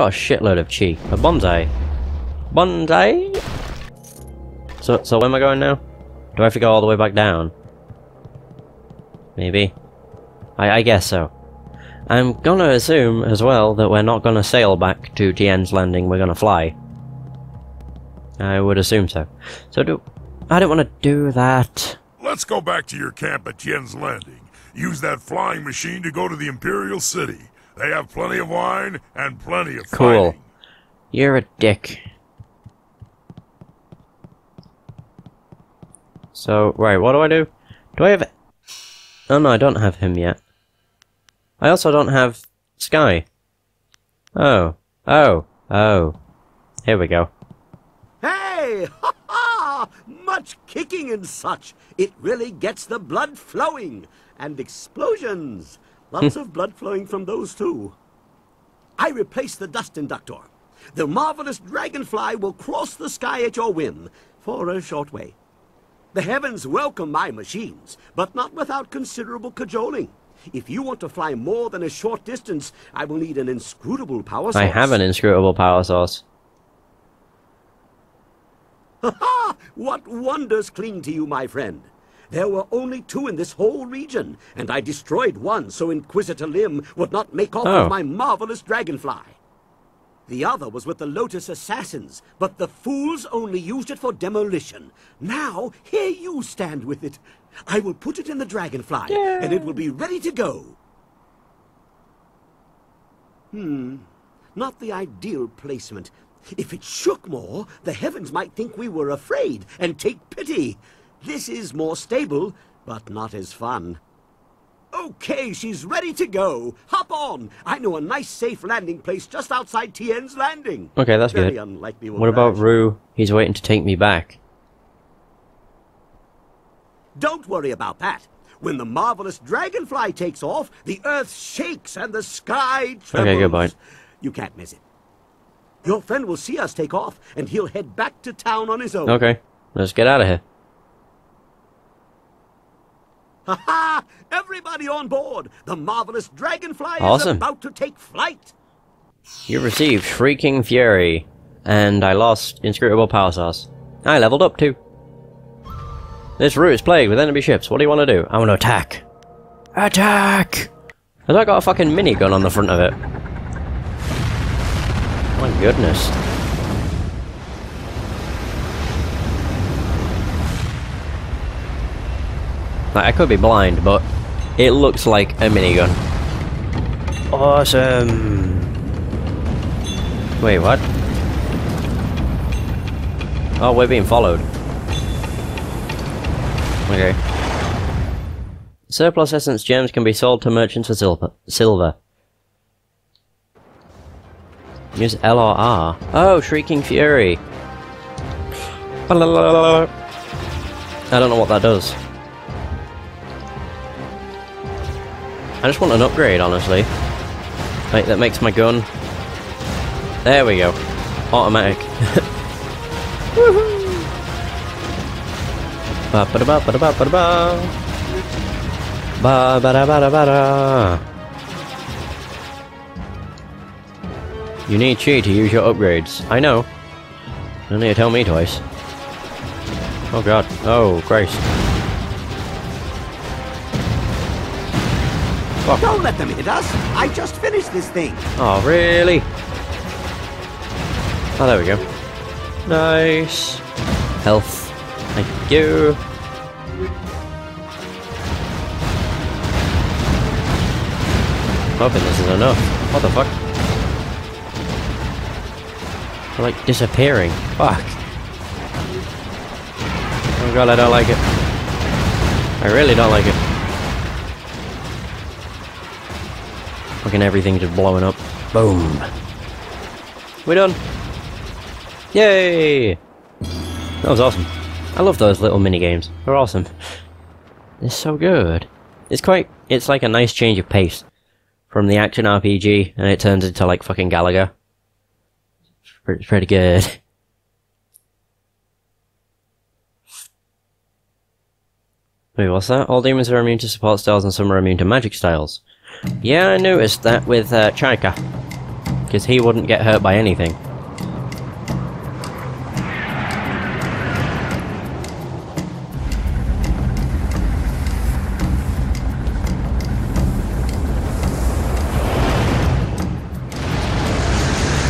got a shitload of chi. A bonsai. Bonsai? So where am I going now? Do I have to go all the way back down? Maybe. I guess so. I'm gonna assume as well that we're not gonna sail back to Tien's Landing, we're gonna fly. I would assume so. So I don't want to do that. Let's go back to your camp at Tien's Landing. Use that flying machine to go to the Imperial City. They have plenty of wine and plenty of cool. Fighting. You're a dick. So, right, what do I do? Do I have... Oh no, I don't have him yet. I also don't have Sky. Oh. Oh. Oh. Here we go. Hey! Ha ha! Much kicking and such. It really gets the blood flowing. And explosions. Lots of blood flowing from those too. I replaced the dust inductor. The marvelous dragonfly will cross the sky at your whim for a short way. The heavens welcome my machines, but not without considerable cajoling. If you want to fly more than a short distance, I will need an inscrutable power sauce. I have an inscrutable power sauce. Ha ha! What wonders cling to you, my friend. There were only two in this whole region, and I destroyed one so Inquisitor Lim would not make off with my marvelous dragonfly. The other was with the Lotus Assassins, but the fools only used it for demolition. Now, here you stand with it. I will put it in the dragonfly, and it will be ready to go. Hmm, not the ideal placement. If it shook more, the heavens might think we were afraid and take pity. This is more stable, but not as fun. Okay, she's ready to go. Hop on. I know a nice safe landing place just outside Tien's Landing. Okay, that's good. What about Rue? He's waiting to take me back. Don't worry about that. When the marvelous dragonfly takes off, the earth shakes and the sky trembles. Okay, goodbye. You can't miss it. Your friend will see us take off, and he'll head back to town on his own. Okay, let's get out of here. Ha ha! Everybody on board! The marvelous dragonfly is about to take flight! You received Freaking Fury, and I lost Inscrutable Power Sauce. I leveled up too. This route is plagued with enemy ships. What do you want to do? I want to attack. Attack! Has I got a fucking minigun on the front of it? My goodness. Like, I could be blind, but it looks like a minigun. Awesome! Wait, what? Oh, we're being followed. Okay. Surplus essence gems can be sold to merchants for silver. Use L or R. Oh, Shrieking Fury! I don't know what that does. I just want an upgrade, honestly. Like, that makes my gun... There we go. Automatic. Woohoo! Ba-ba-da-ba-ba-da-ba-ba-da-ba! Ba-ba-da-ba-da-ba-da! You need chi to use your upgrades. I know. You don't need to tell me twice. Oh god. Oh, Christ. Oh. Don't let them hit us! I just finished this thing! Oh, really? Oh, there we go. Nice. Health. Thank you. I'm hoping this is enough. What the fuck? They're like disappearing. Fuck. Oh god, I don't like it. I really don't like it. Fucking everything just blowing up. Boom. We're done. Yay! That was awesome. I love those little mini games. They're awesome. They're so good. It's like a nice change of pace from the action RPG, and it turns into like fucking Galaga. It's pretty good. Wait, what's that? All demons are immune to support styles, and some are immune to magic styles. Yeah, I noticed that with Chika. because he wouldn't get hurt by anything.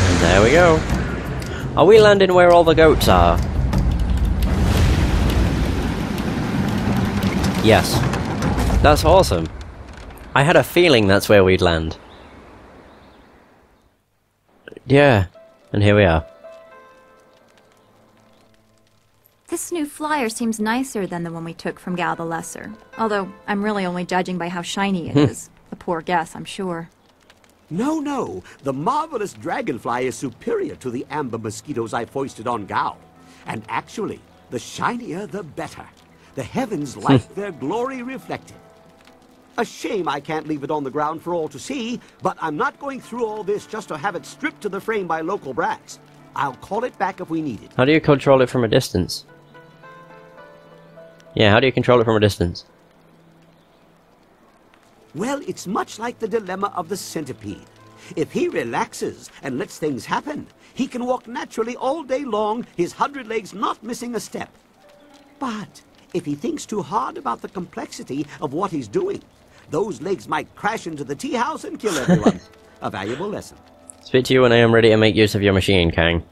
And there we go. Are we landing where all the goats are? Yes. That's awesome. I had a feeling that's where we'd land. Yeah, and here we are. This new flyer seems nicer than the one we took from Gal the Lesser. Although, I'm really only judging by how shiny it is. A poor guess, I'm sure. No, no. The marvelous dragonfly is superior to the amber mosquitoes I foisted on Gao. And actually, the shinier the better. The heavens like their glory reflected. A shame I can't leave it on the ground for all to see, but I'm not going through all this just to have it stripped to the frame by local brats. I'll call it back if we need it. How do you control it from a distance? Yeah, how do you control it from a distance? Well, it's much like the dilemma of the centipede. If he relaxes and lets things happen, he can walk naturally all day long, his 100 legs not missing a step. But if he thinks too hard about the complexity of what he's doing, those legs might crash into the tea house and kill everyone. A valuable lesson. Speak to you when I am ready to make use of your machine, Kang.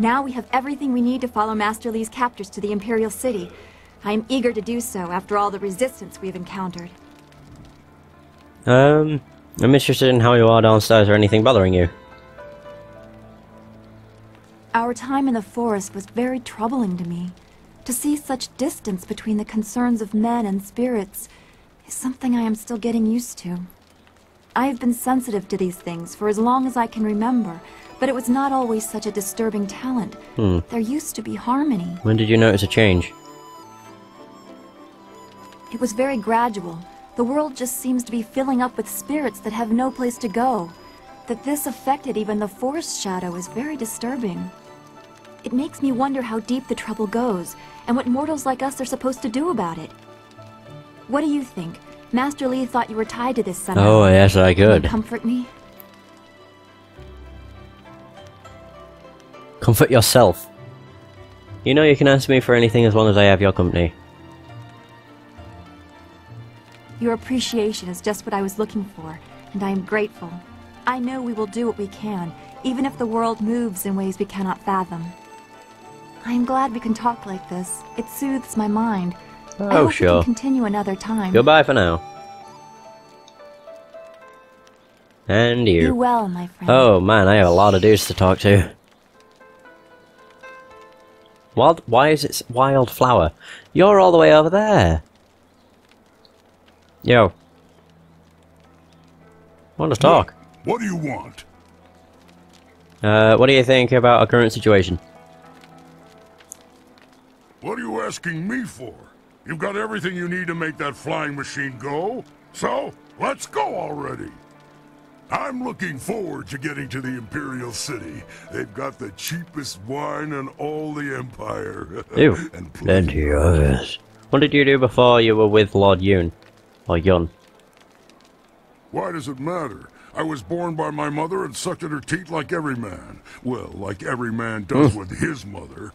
Now we have everything we need to follow Master Lee's captors to the Imperial City. I am eager to do so after all the resistance we've encountered. I'm interested in how you are downstairs or anything bothering you. Our time in the forest was very troubling to me. To see such distance between the concerns of men and spirits is something I am still getting used to. I have been sensitive to these things for as long as I can remember, but it was not always such a disturbing talent. There used to be harmony. When did you notice a change? It was very gradual. The world just seems to be filling up with spirits that have no place to go. That this affected even the forest shadow is very disturbing. It makes me wonder how deep the trouble goes, and what mortals like us are supposed to do about it. What do you think? Master Lee thought you were tied to this somehow. Oh, yes, I could. Can you comfort me? Comfort yourself. You know you can ask me for anything as long as I have your company. Your appreciation is just what I was looking for, and I am grateful. I know we will do what we can, even if the world moves in ways we cannot fathom. I am glad we can talk like this. It soothes my mind. Oh, I hope we can continue another time. Goodbye for now. And you. Do well, my friend. Oh man, I have a lot of dudes to talk to. Wild, why is it wildflower? You're all the way over there. Yo. Want to talk? What do you want? What do you think about our current situation? What are you asking me for? You've got everything you need to make that flying machine go, so let's go already. I'm looking forward to getting to the Imperial City. They've got the cheapest wine in all the Empire. Ew. And plenty of it. What did you do before you were with Lord Yun? Or Yun? Why does it matter? I was born by my mother and sucked at her teat like every man. Well, like every man does with his mother.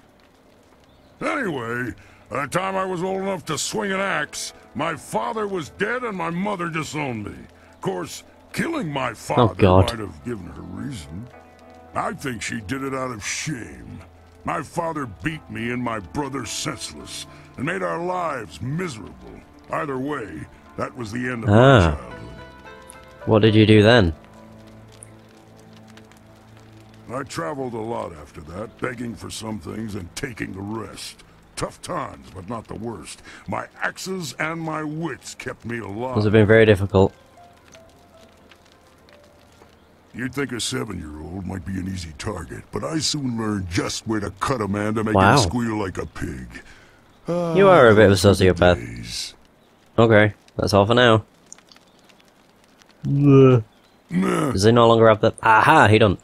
Anyway, by the time I was old enough to swing an axe, my father was dead and my mother disowned me. Of course, killing my father might have given her reason. I think she did it out of shame. My father beat me and my brother senseless and made our lives miserable. Either way, that was the end of my childhood. What did you do then? I traveled a lot after that, begging for some things and taking the rest. Tough times, but not the worst. My axes and my wits kept me alive. Must have been very difficult. You'd think a 7-year-old might be an easy target, but I soon learned just where to cut a man to make him squeal like a pig. You are a bit of a sociopath. Okay, that's all for now. Does he no longer have that? Aha, he don't.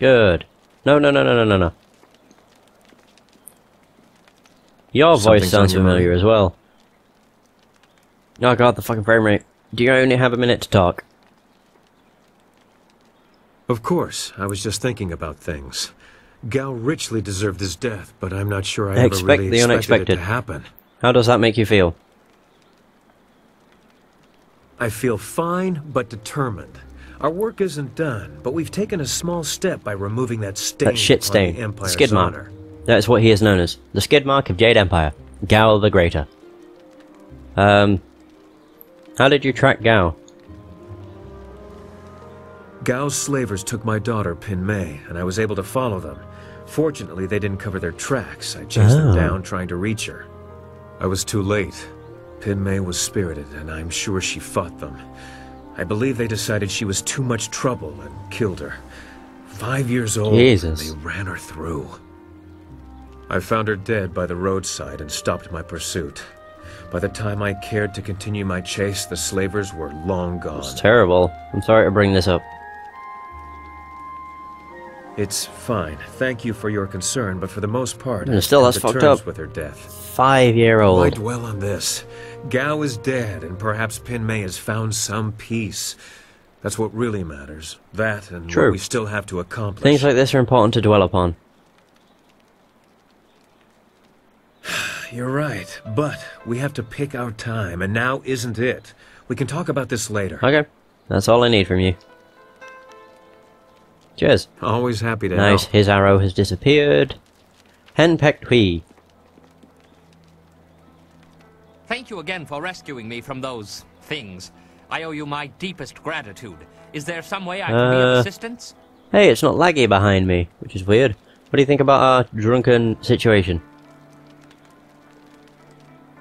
Good. No, no, no, no, no, no, no. Your voice sounds familiar as well. Oh god, the fucking frame rate. Do you only have a minute to talk? Of course, I was just thinking about things. Gao richly deserved his death, but I'm not sure I ever really expected it to happen. How does that make you feel? I feel fine, but determined. Our work isn't done, but we've taken a small step by removing that stain. That shit stain. The skid mark. That is what he is known as. The skid mark of Jade Empire. Gal the Greater. How did you track Gao? Gao's slavers took my daughter, Pinmei, and I was able to follow them. Fortunately, they didn't cover their tracks. I chased them down, trying to reach her. I was too late. Pinmei was spirited, and I'm sure she fought them. I believe they decided she was too much trouble and killed her. 5 years old, Jesus. And they ran her through. I found her dead by the roadside and stopped my pursuit. By the time I cared to continue my chase, the slavers were long gone. It's terrible. I'm sorry to bring this up. It's fine. Thank you for your concern, but for the most part, and still that's fucked up with her death. 5-year-old. Why dwell on this? Gao is dead, and perhaps Pinmei has found some peace. That's what really matters. That and what we still have to accomplish. Things like this are important to dwell upon. You're right, but we have to pick our time, and now isn't it. We can talk about this later. Okay. That's all I need from you. Cheers. Always happy to help. His arrow has disappeared. Henpecked Hui. Thank you again for rescuing me from those things. I owe you my deepest gratitude. Is there some way I can be of assistance? Hey, it's not laggy behind me, which is weird. What do you think about our drunken situation?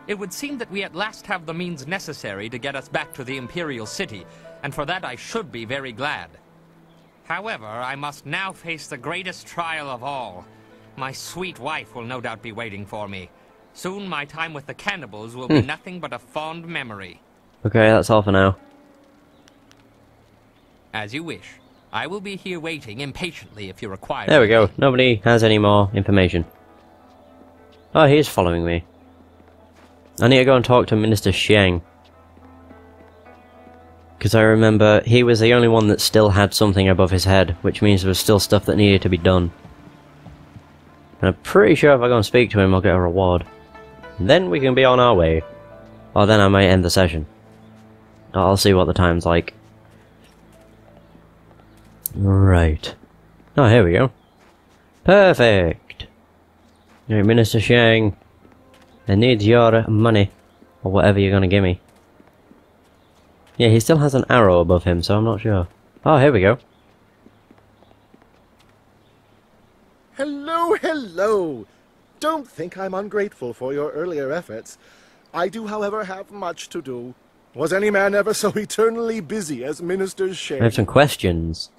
It would seem that we at last have the means necessary to get us back to the Imperial City, and for that I should be very glad. However, I must now face the greatest trial of all. My sweet wife will no doubt be waiting for me. Soon my time with the cannibals will be nothing but a fond memory. Okay, that's all for now. As you wish. I will be here waiting impatiently if you require. There we go. Nobody has any more information. Oh, he is following me. I need to go and talk to Minister Sheng. Because I remember he was the only one that still had something above his head, which means there was still stuff that needed to be done. And I'm pretty sure if I go and speak to him, I'll get a reward. And then we can be on our way. Or then I might end the session. I'll see what the time's like. Right. Oh, here we go. Perfect! Right, Minister Sheng. I need your money. Or whatever you're gonna give me. Yeah, he still has an arrow above him, so I'm not sure. Oh, here we go. Hello, hello! Don't think I'm ungrateful for your earlier efforts. I do, however, have much to do. Was any man ever so eternally busy as Minister Sheng? I have some questions.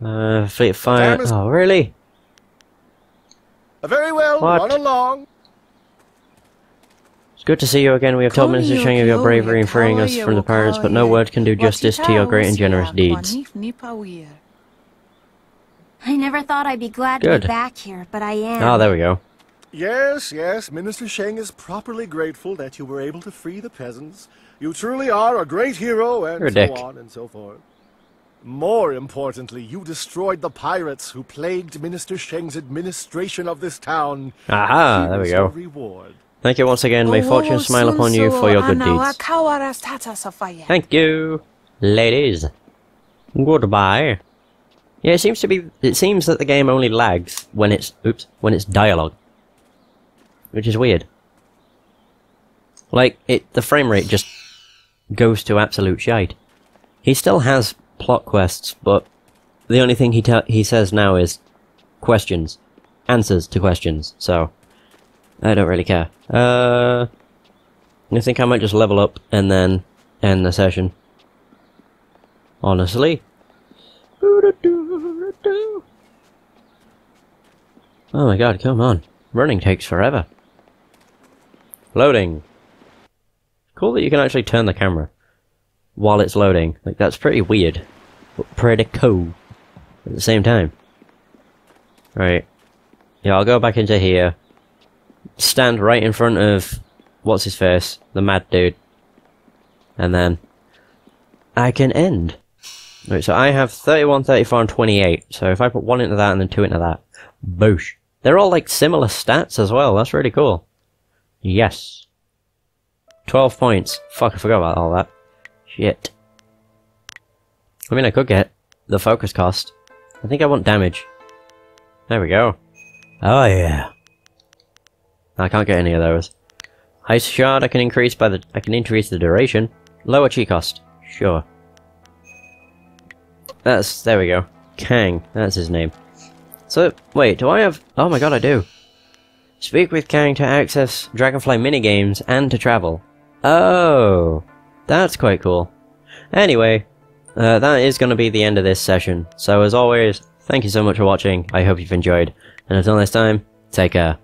Fleet of Fire... Oh, really? Very well, run along! It's good to see you again. We have told Minister Sheng of your bravery in freeing us from the pirates, but no word can do justice to your great and generous deeds. I never thought I'd be glad to be back here, but I am. Ah, there we go. Yes, yes, Minister Sheng is properly grateful that you were able to free the peasants. You truly are a great hero, and so on and so forth. More importantly, you destroyed the pirates who plagued Minister Sheng's administration of this town. Aha, there we go. Reward. Thank you once again, may fortune smile upon you for your good deeds. Thank you, ladies. Goodbye. Yeah, it seems to be. It seems that the game only lags when it's when it's dialogue, which is weird. Like the frame rate just goes to absolute shite. He still has plot quests, but the only thing he says now is questions, answers to questions. So. I don't really care. I think I might just level up and then end the session. Honestly. Oh my god, come on. Running takes forever. Loading. Cool that you can actually turn the camera while it's loading. Like, that's pretty weird, but pretty cool at the same time. Right. Yeah, I'll go back into here. Stand right in front of what's his face, the mad dude, and then I can end. Right, so I have 31, 34, and 28. So if I put one into that and then two into that, boosh. They're all like similar stats as well. That's really cool. Yes. 12 points. Fuck, I forgot about all that. Shit. I mean, I could get the focus cost. I think I want damage. There we go. Oh yeah. I can't get any of those. Ice shard. I can increase the duration. Lower chi cost. Sure. There we go. Kang. That's his name. So, wait, do I have... Oh my god, I do. Speak with Kang to access Dragonfly minigames and to travel. Oh! That's quite cool. Anyway, that is going to be the end of this session. So as always, thank you so much for watching. I hope you've enjoyed. And until next time, take care.